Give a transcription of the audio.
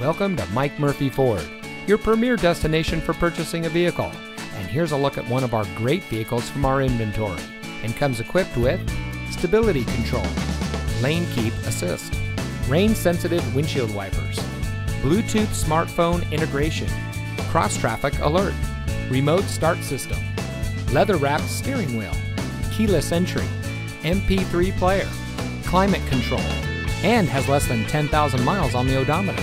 Welcome to Mike Murphy Ford, your premier destination for purchasing a vehicle. And here's a look at one of our great vehicles from our inventory, and comes equipped with stability control, lane keep assist, rain sensitive windshield wipers, Bluetooth smartphone integration, cross traffic alert, remote start system, leather wrapped steering wheel, keyless entry, MP3 player, climate control, and has less than 10,000 miles on the odometer.